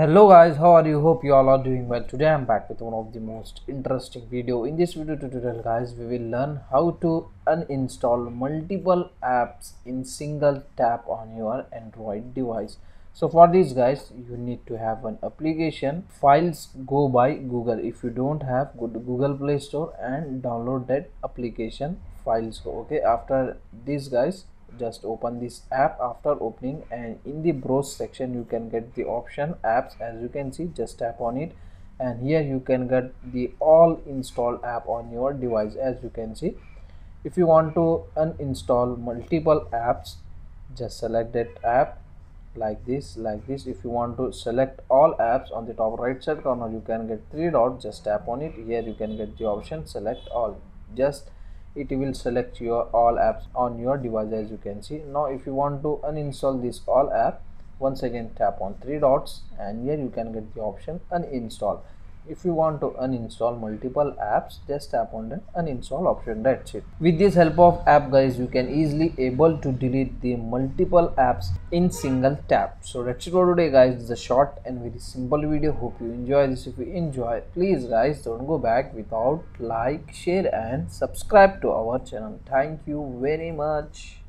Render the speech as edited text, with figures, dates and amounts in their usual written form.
Hello guys, how are you? Hope you all are doing well. Today I'm back with one of the most interesting video. In this video tutorial guys, we will learn how to uninstall multiple apps in single tap on your Android device. So for this guys, you need to have an application, Files Go by Google. If you don't have, go to Google Play Store and download that application, Files Go. Okay, after this guys, just open this app. After opening, and in the browse section you can get the option apps. As you can see, just tap on it and here you can get the all installed app on your device. As you can see, if you want to uninstall multiple apps, just select that app like this. If you want to select all apps, on the top right side corner you can get three dots, just tap on it. Here you can get the option select all. Just it will select your all apps on your device, as you can see. Now if you want to uninstall this all app, once again tap on three dots and here you can get the option uninstall. If you want to uninstall multiple apps, just tap on the uninstall option. That's it. With this help of app guys, you can easily able to delete the multiple apps in single tap. So that's it for today guys. This is a short and very simple video. Hope you enjoy this. If you enjoy, please guys don't go back without like, share and subscribe to our channel. Thank you very much.